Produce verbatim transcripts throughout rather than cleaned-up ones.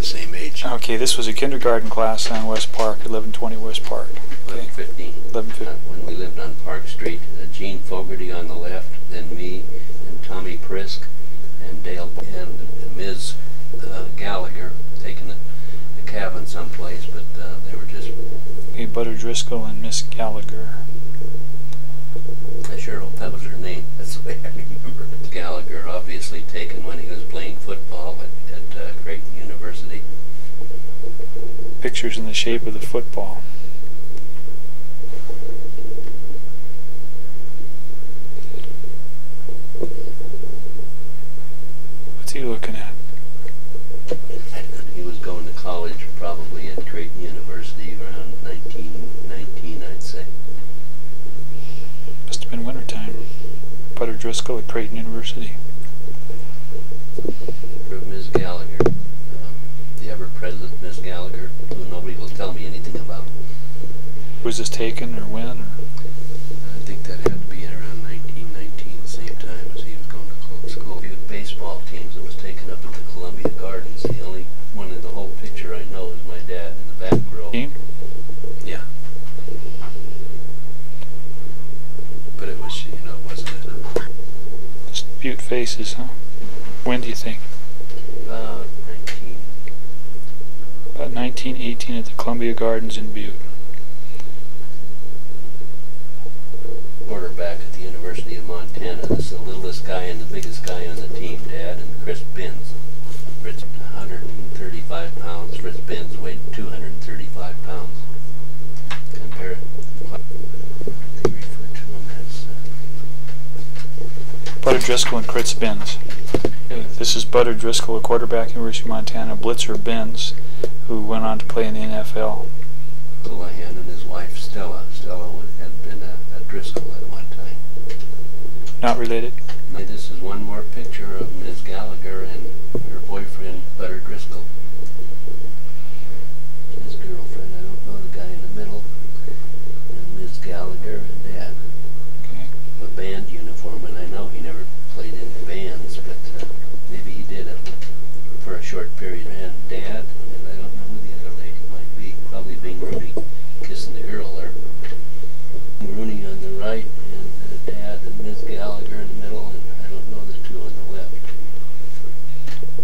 the same age. Okay, this was a kindergarten class on West Park, eleven twenty West Park. Okay. eleven fifteen. eleven fifteen. Uh, when we lived on Park Street, uh, Gene Fogarty on the left, then me, and Tommy Prisk, and Dale, and Miz Uh, Gallagher, taking the, the cabin someplace, but uh, they were just... Okay, Butter Driscoll and Miss Gallagher. Cheryl, that was her name. That's the way I remember it. Gallagher, obviously taken when he was playing football at, at uh, Creighton University. Pictures in the shape of the football. What's he looking at? He was going to college probably at Creighton University around nineteen nineteen, I'd say. Must have been wintertime. Butter Driscoll at Creighton University. Miz Gallagher, um, the ever-present Miz Gallagher, who nobody will tell me anything about. Was this taken or when? Or? I think that had to be around nineteen nineteen, the same time as he was going to school. The baseball teams that was taken up at the Columbia Gardens, the only one in the whole picture I know is my dad in the back row. Team? Yeah. But it was, you know, wasn't it? Just Butte faces, huh? When do you think? About nineteen. About nineteen eighteen at the Columbia Gardens in Butte. Quarterback at the University of Montana. This is the littlest guy and the biggest guy on the team, Dad, and Chris Binns. Fritz, one hundred thirty-five pounds. Chris Binns weighed two hundred thirty-five pounds. Compare it. Butter Driscoll and Kritz Binns. This is Butter Driscoll, a quarterback, University of Montana. Blitzer Binns, who went on to play in the N F L. Olihan and his wife Stella. Stella had been a, a Driscoll at one time. Not related? Now, this is one more picture of Miz Gallagher and her boyfriend, Butter Driscoll. His girlfriend, I don't know the guy in the middle. And Miz Gallagher and Dad. Okay. A band uniform, and I know he never played in bands, but uh, maybe he did it for a short period. And Dad, and I don't know who the other lady might be, probably Bing Rooney, kissing the girl there. Bing Rooney on the right, and uh, Dad and Miz Gallagher in the middle, and I don't know the two on the left.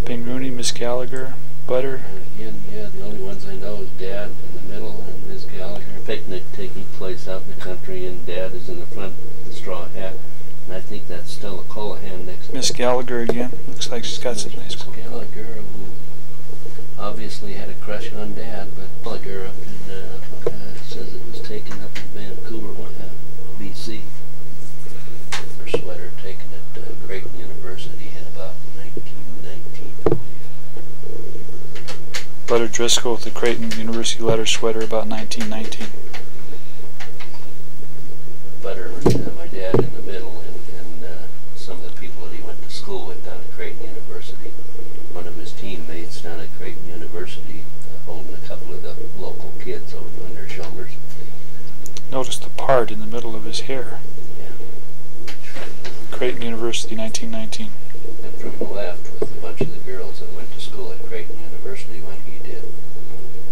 Bing Rooney, Miss Gallagher, Butter. And again, yeah, the only ones I know is Dad in the middle and Miss Gallagher. Picnic taking place out in the country, and Dad is in the front, the straw hat, and I think that's Stella Colahan next. Miss Gallagher again. Looks like she's got some nice. Miss Gallagher, who obviously had a crush on Dad, but Gallagher up in uh, uh, says it was taken up in Vancouver, B C Her sweater taken at uh, Creighton University in about nineteen nineteen. Butter Driscoll with the Creighton University letter sweater about nineteen nineteen. Butter, uh, my dad in the middle, and, and uh, some of the people that he went to school with down at Creighton University. One of his teammates down at Creighton University uh, holding a couple of the local kids over on their shoulders. Notice the part in the middle of his hair. Yeah. Creighton University, nineteen nineteen. And from the left with a bunch of the girls that went to school at Creighton University when he did.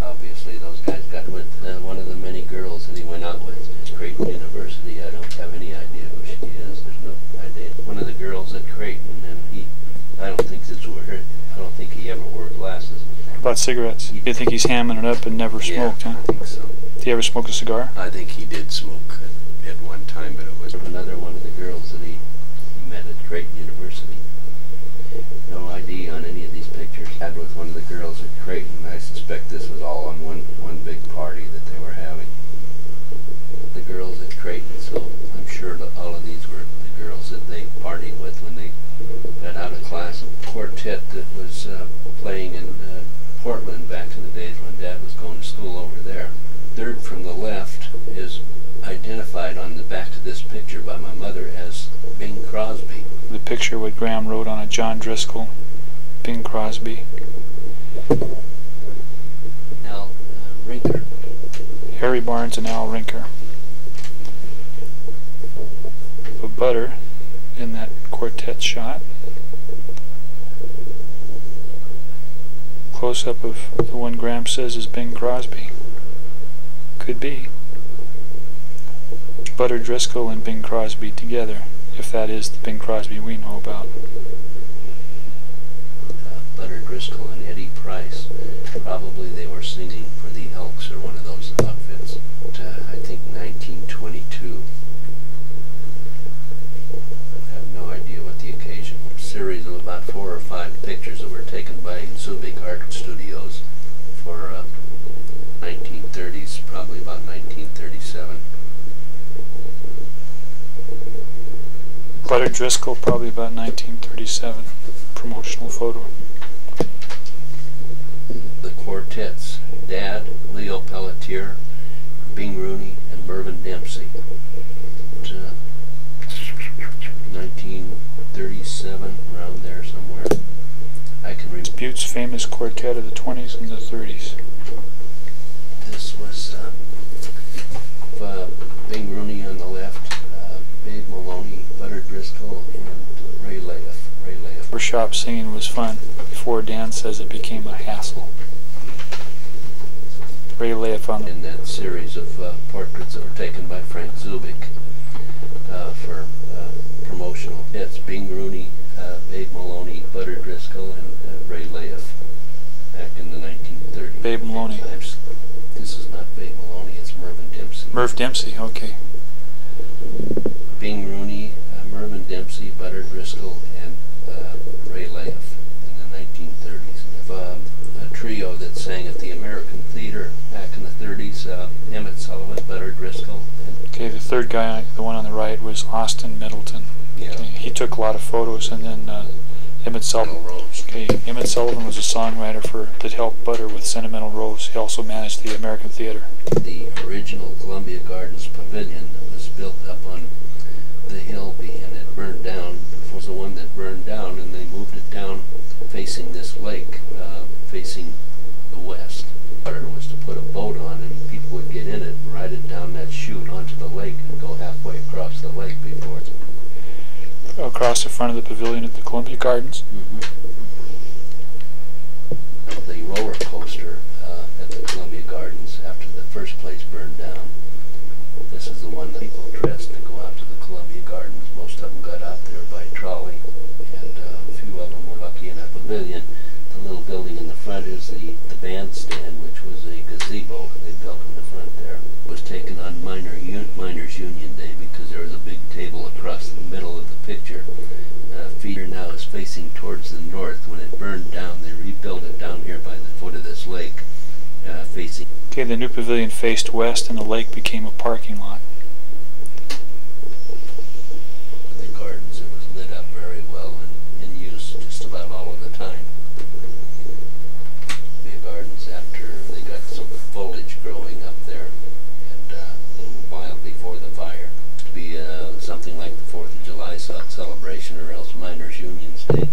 Obviously those guys got with uh, one of the many girls that he went out with at Creighton University. I don't have any idea who she is. There's no idea. One of the girls at Creighton, and he, I don't think this were her. I don't think he ever wore glasses. How about cigarettes? He, you think he's hamming it up and never smoked, yeah, huh? I think so. Did he ever smoke a cigar? I think he did smoke at, at one time, but it was another one of the girls that he met at Creighton University. No I D on any of these pictures. Had with one of the girls at Creighton. I suspect this was all on one one big party that they were having. The girls at Creighton, so I'm sure that all of these were the girls that they partied with when they got out of class. A quartet that was uh, playing in uh, Portland back in the days when Dad was going to school over there. Third from the left is identified on the back of this picture by my mother as Bing Crosby. The picture what Graham wrote on it, John Driscoll, Bing Crosby. Al uh, Rinker. Harry Barnes and Al Rinker. A Butter in that quartet shot. close-up of the one Graham says is Bing Crosby. Could be. Butter Driscoll and Bing Crosby together, if that is the Bing Crosby we know about. Uh, Butter Driscoll and Eddie Price, probably they were singing for the Elks or one of those outfits, uh, I think nineteen twenty-two. I have no idea what the occasion was. A series of about four or five pictures that were taken by Zubik Art Studios for uh, nineteen thirties, probably about nineteen thirty-seven. Butter Driscoll, probably about nineteen thirty-seven, promotional photo. The quartets, Dad, Leo Pelletier, Bing Rooney, and Mervyn Dempsey. It's, uh, nineteen thirty-seven, around there somewhere. I can read. Butte's famous quartet of the twenties and the thirties. This was uh, uh, Bing Rooney on the left, uh, Babe Maloney, Butter Driscoll, and Ray Laff. Ray Laff. Workshop singing was fun before Dan says it became a hassle. Ray Laff on in that series of uh, portraits that were taken by Frank Zubik uh, for uh, promotional hits. Bing Rooney, uh, Babe Maloney, Butter Driscoll, and uh, Ray Laff back in the nineteen thirties. Babe Maloney. This is not Babe Maloney, it's Mervyn Dempsey. Merv Dempsey, okay. Bing Rooney, uh, Mervyn Dempsey, Butter Driscoll, and uh, Ray Laff in the nineteen thirties. Um, a trio that sang at the American Theater back in the thirties, uh, Emmett Sullivan, Butter Driscoll. And okay, the third guy, the one on the right, was Austin Middleton. Yeah. Okay, he took a lot of photos, and then uh, Emmett Sullivan. Okay, Emmett Sullivan was a songwriter for that helped Butter with Sentimental Rose. He also managed the American Theater. The original Columbia Gardens pavilion that was built up on the hill and it burned down. It was the one that burned down, and they moved it down facing this lake, uh, facing the west. Butter was to put a boat on, and people would get in it and ride it down that chute onto the lake and go halfway across the lake before it's across the front of the pavilion at the Columbia Gardens. Mm-hmm. The roller coaster uh, at the Columbia Gardens after the first place burned down. This is the one that people dressed to go out to the Columbia Gardens. Most of them got out there by trolley, and uh, a few of them were lucky in a pavilion. The little building in the front is the, the bandstand, which was a gazebo they built in the front there. It was taken on Miners Union Day because there was a big table across the middle of the picture. The uh, feeder now is facing towards the north. When it burned down, they rebuilt it down here by the foot of this lake, uh, facing... Okay, the new pavilion faced west and the lake became a parking lot. The gardens, it was lit up very well and in use just about all of the time. The gardens, after they got some foliage growing up there, and uh, a little while before the fire. It'd be uh, something like the fourth of July celebration or else Miners Union Day,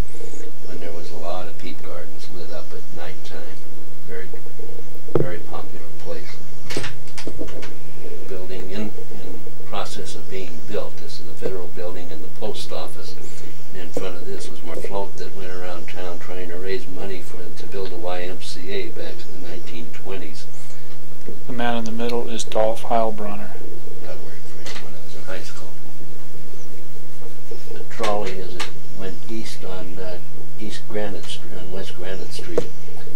when there was a lot of peat gardens lit up at nighttime. Very, very popular place. The building in, in process of being built. This is the federal building and the post office. In front of this was more float that went around town trying to raise money for to build a Y M C A back in the nineteen twenties. The man in the middle is Dolph Heilbronner. I worked for him when I was in high school. The trolley, as it went east on uh, East Granite Street, on West Granite Street,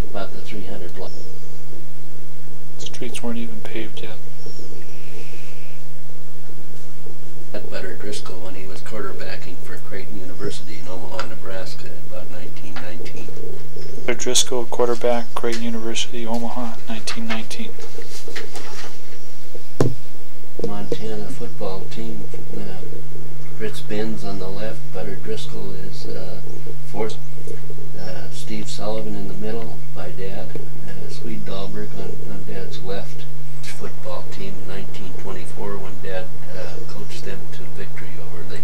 about the three hundred block. The streets weren't even paved yet. Butter Driscoll when he was quarterbacking for Creighton University in Omaha, Nebraska, about nineteen nineteen. Butter Driscoll, quarterback, Creighton University, Omaha, nineteen nineteen. Montana football team. Uh, Kritz Binns on the left. Butter Driscoll is uh, fourth. Uh, Steve Sullivan in the middle by Dad. Uh, Swede Dahlberg on, on Dad's left. Football team in nineteen twenty-four when Dad uh, coached them to victory over the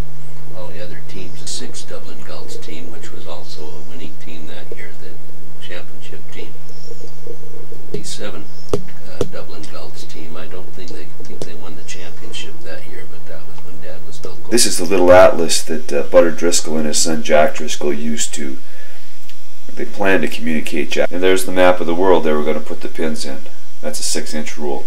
all the other teams. The sixth Dublin Gulls team, which was also a winning team that year, the championship team. The seventh uh, Dublin Gulls team. I don't think they think they won the championship that year, but that was when Dad was still coaching. This is the little atlas that uh, Butter Driscoll and his son Jack Driscoll used to They planned to communicate Japanese. And there's the map of the world they were going to put the pins in. That's a six inch rule.